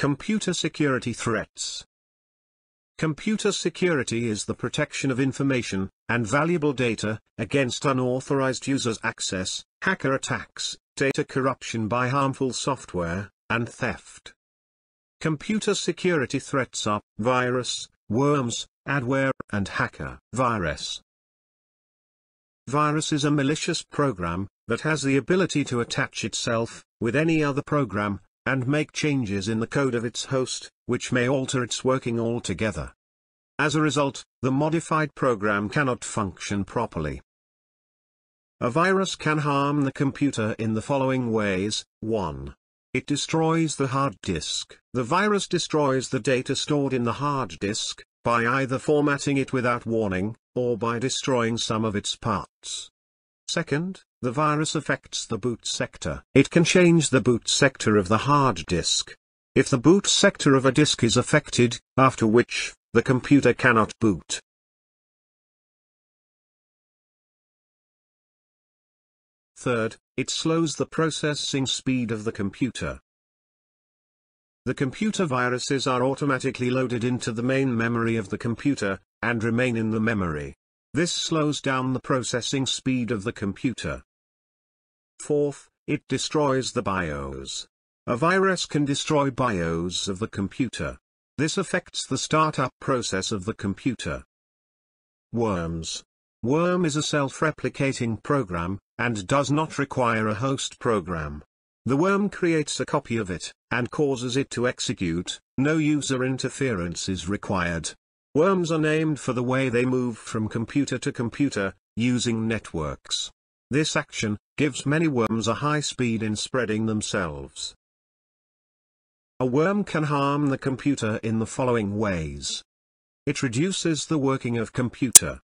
Computer security threats. Computer security is the protection of information and valuable data against unauthorized users' access, hacker attacks, data corruption by harmful software, and theft. Computer security threats are virus, worms, adware, and hacker virus. Virus is a malicious program that has the ability to attach itself with any other program and make changes in the code of its host, which may alter its working altogether. As a result, the modified program cannot function properly. A virus can harm the computer in the following ways. 1. It destroys the hard disk. The virus destroys the data stored in the hard disk, by either formatting it without warning, or by destroying some of its parts. Second, the virus affects the boot sector. It can change the boot sector of the hard disk. If the boot sector of a disk is affected, after which, the computer cannot boot. Third, it slows the processing speed of the computer. The computer viruses are automatically loaded into the main memory of the computer, and remain in the memory. This slows down the processing speed of the computer. Fourth, it destroys the BIOS. A virus can destroy BIOS of the computer. This affects the startup process of the computer. Worms. Worm is a self-replicating program, and does not require a host program. The worm creates a copy of it, and causes it to execute. No user interference is required. Worms are named for the way they move from computer to computer, using networks. This action gives many worms a high speed in spreading themselves. A worm can harm the computer in the following ways. It reduces the working of computer.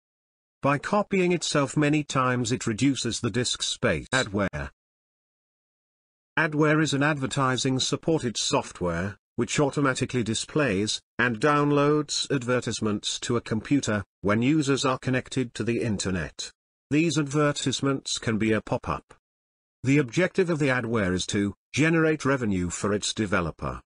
By copying itself many times, it reduces the disk space. Adware. Adware is an advertising-supported software, which automatically displays and downloads advertisements to a computer when users are connected to the internet. These advertisements can be a pop-up. The objective of the adware is to generate revenue for its developer.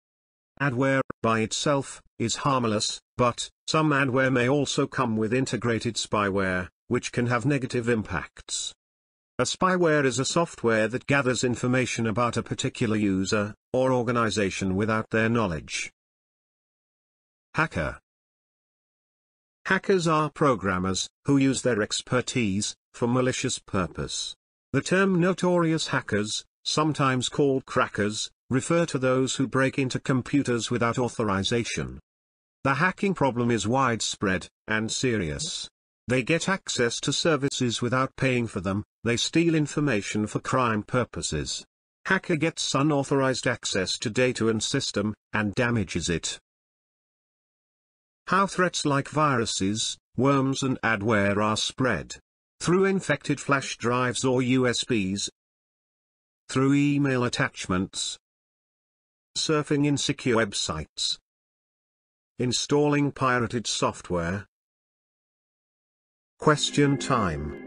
Adware, by itself, is harmless, but some adware may also come with integrated spyware, which can have negative impacts. A spyware is a software that gathers information about a particular user or organization without their knowledge. Hacker. Hackers are programmers who use their expertise for malicious purpose. The term notorious hackers, sometimes called crackers, refers to those who break into computers without authorization. The hacking problem is widespread and serious. They get access to services without paying for them, they steal information for crime purposes. Hacker gets unauthorized access to data and system, and damages it. How threats like viruses, worms and adware are spread. Through infected flash drives or USBs. Through email attachments. Surfing insecure websites. Installing pirated software. Question time.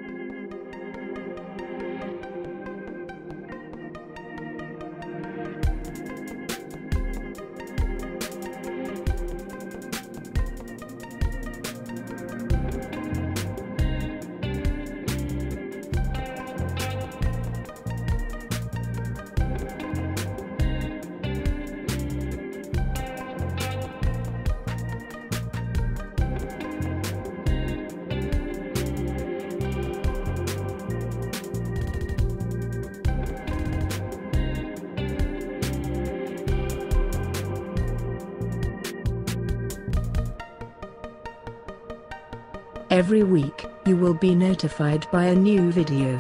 Every week, you will be notified by a new video.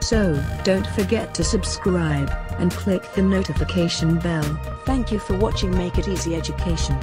So, don't forget to subscribe, and click the notification bell. Thank you for watching Make It Easy Education.